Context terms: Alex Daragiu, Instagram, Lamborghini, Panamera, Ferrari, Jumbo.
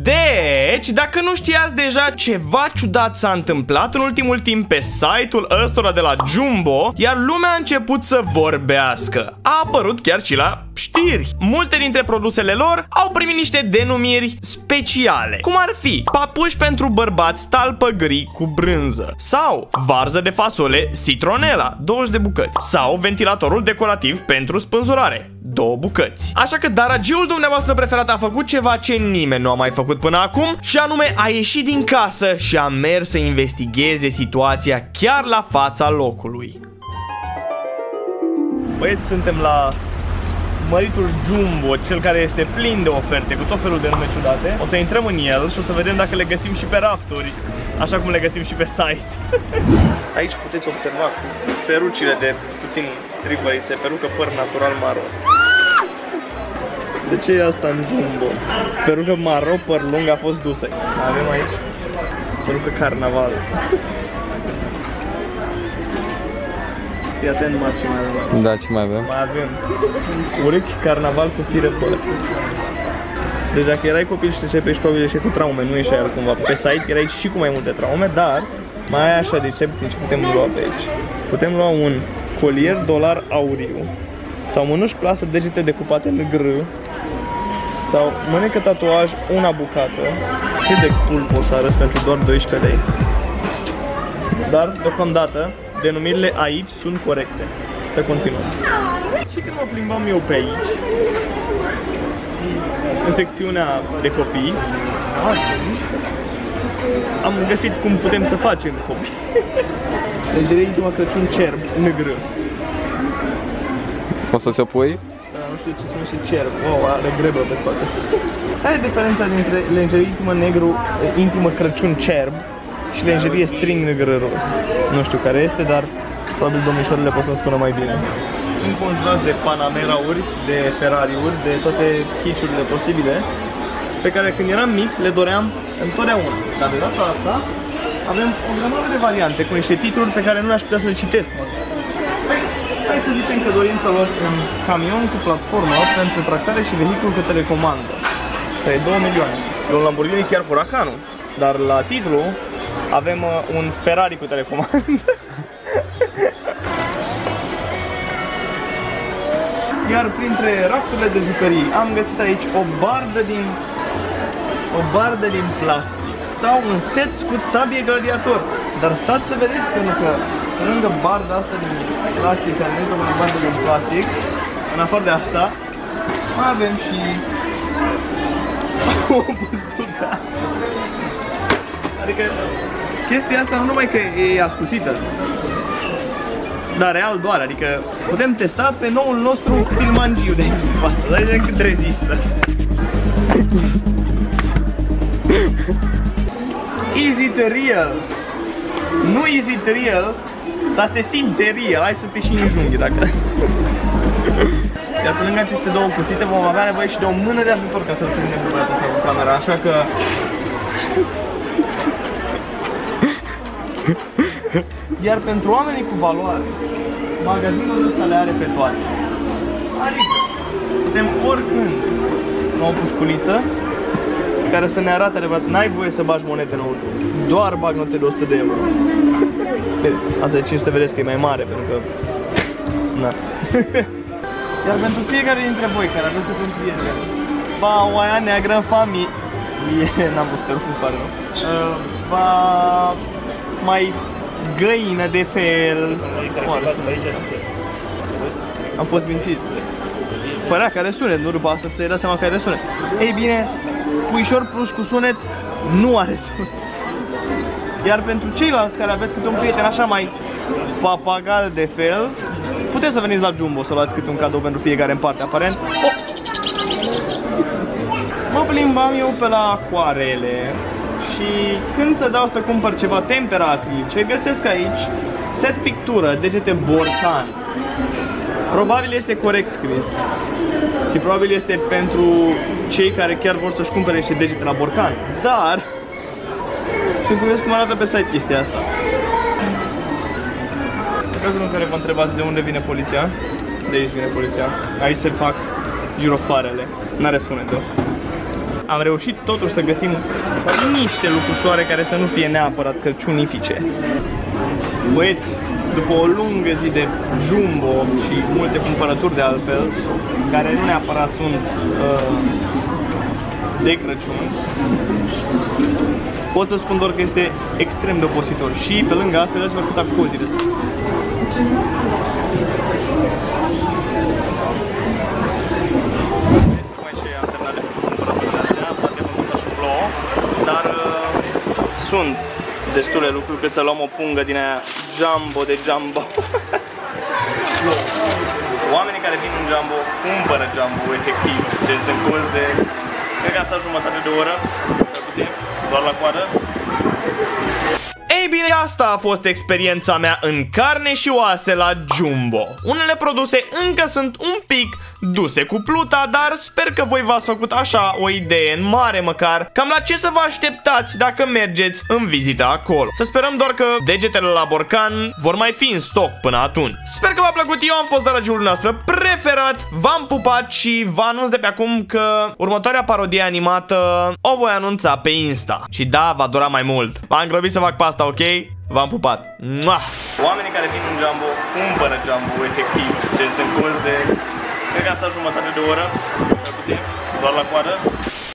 Deci, dacă nu știați deja, ceva ciudat s-a întâmplat în ultimul timp pe site-ul ăstora de la Jumbo, iar lumea a început să vorbească. A apărut chiar și la știri. Multe dintre produsele lor au primit niște denumiri speciale, cum ar fi papuși pentru bărbați talpă gri cu brânză sau varză de fasole citronela, 20 de bucăți, sau ventilatorul decorativ pentru spânzurare, 2 bucăți. Așa că daragiul dumneavoastră preferat a făcut ceva ce nimeni nu a mai făcut până acum, și anume a ieșit din casă și a mers să investigheze situația chiar la fața locului. Băieți, suntem la măritul Jumbo, cel care este plin de oferte cu tot felul de nume ciudate. O să intrăm în el și o să vedem dacă le găsim și pe rafturi, așa cum le găsim și pe site. Aici puteți observa perucile de puțin strivărițe, perucă păr natural maro. De ce e asta în Jumbo? Perucă maro, păr lung, a fost dusă. Avem aici perucă carnaval. Fii atent, Mar, ce mai avem. Da, ce mai avem? Mai avem urechi carnaval cu fire păr. Deci dacă erai copil și te cepești, probabil ești cu traume, nu ești altcumva. Pe site erai și cu mai multe traume, dar mai ai așa de excepții ce putem lua pe aici. Putem lua un colier dolar auriu, sau mănuși plasă degete decupate în gr, sau mânecă tatuaj una bucată. Cât de cool poți să arăți pentru doar 12 lei. Dar, deocamdată, denumirile aici sunt corecte. Să continuăm. Și când mă plimbam eu pe aici, în secțiunea de copii, am găsit cum putem să facem copii. Deci de la Crăciun cerb negr. O să se pui? Da, nu știu ce sunt și cerb. Wow, are grebă pe spate. Care e diferența dintre lenjerie intimă negru, intimă Crăciun cerb și lenjerie string negr roz? Nu știu care este, dar probabil domnișoarele pot să-mi spună mai bine. Înconjurați de Panamera-uri, de Ferrari-uri, de toate chiciurile posibile, pe care când eram mic le doream întotdeauna. Dar de data asta avem o grămadă de variante cu niște titluri pe care nu le-aș putea să le citesc. Hai să zicem că dorim să luăm un camion cu platformă pentru tractare și vehicul cu telecomandă, pe 2 milioane. E un Lamborghini chiar cu racanul, dar la titlu avem un Ferrari cu telecomandă. Iar printre rafturile de jucării am găsit aici o bardă din plastic sau un set scut sabie gladiator. Dar stați să vedeți, pentru că pe lângă barda asta din plastic, care nu e o bardă din plastic, în afară de asta, mai avem și o bustucă. Adică chestia asta nu numai că e ascuțită, dar real doare, adică putem testa pe noul nostru filmangiu de aici în față. Dar vedem cât rezistă. Is it real? Nu is it real, dar se simte real. Hai să te și înjunghi dacă... Iar pe lângă aceste două cuțite vom avea nevoie și de o mână de ajutor ca să-l prindem cu bratul sau cu camera, așa că... Iar pentru oamenii cu valoare, magazinul ăsta le are pe toate. Adică putem oricând la o pușculiță care să ne arate adevărat, n-ai voie să bagi monede înăuntru, doar bag note de 100 de euro. Asta de 500 vedeți că e mai mare, pentru că... Na. Iar pentru fiecare dintre voi care aveți de pentru prieteni, ba, oaia neagră în familie, n-am pus terul, pare rău, ba, mai... găină de fel. Am fost mințit. Părea care sunet, nu după asta te-ai dat seama care sunet. Ei bine, puișor pluș cu sunet nu are sunet. Iar pentru ceilalți care aveți câte un prieten așa mai papagal de fel, puteți să veniți la Jumbo să luați câte un cadou pentru fiecare în parte, aparent. Oh! Mă plimbam eu pe la acoarele. Și când se dau să cumpăr ceva tempera acrilice, găsesc aici set pictură, degete borcan. Probabil este corect scris. Și probabil este pentru cei care chiar vor să-și cumpere niște degete la borcan. Dar sunt curios cum arată pe site chestia asta. În cazul în care vă întrebați de unde vine poliția, de aici vine poliția. Aici se fac girofarele. N-are sunet. am reușit totuși să găsim niște lucrușoare care să nu fie neapărat crăciunifice. Băieți, după o lungă zi de Jumbo și multe cumpărături de altfel, care nu neapărat sunt de Crăciun, pot să spun doar că este extrem de obositor și pe lângă asta dați-vă cât acuzile. Sunt destule lucruri, cred să luăm o pungă din aia Jumbo de Jumbo. Oamenii care vin în Jumbo cumpără Jumbo efectiv, ce sunt cost de, cred că asta jumătate de oră, puțin, doar la coadă. Ei bine, asta a fost experiența mea în carne și oase la Jumbo. Unele produse încă sunt un pic duse cu pluta, dar sper că voi v-ați făcut așa o idee în mare măcar cam la ce să vă așteptați dacă mergeți în vizită acolo. Să sperăm doar că degetele la borcan vor mai fi în stoc până atunci. Sper că v-a plăcut, eu am fost dragul noastră preferat, v-am pupat și vă anunț de pe acum că următoarea parodie animată o voi anunța pe Insta. Și da, va dura mai mult. M-am grăbit să fac pasta, ok? V-am pupat! Mua! Oamenii care vin în Jumbo cumpără Jumbo efectiv, ce sunt cost de, cred că asta jumătate de oră, puțin, doar la coadă.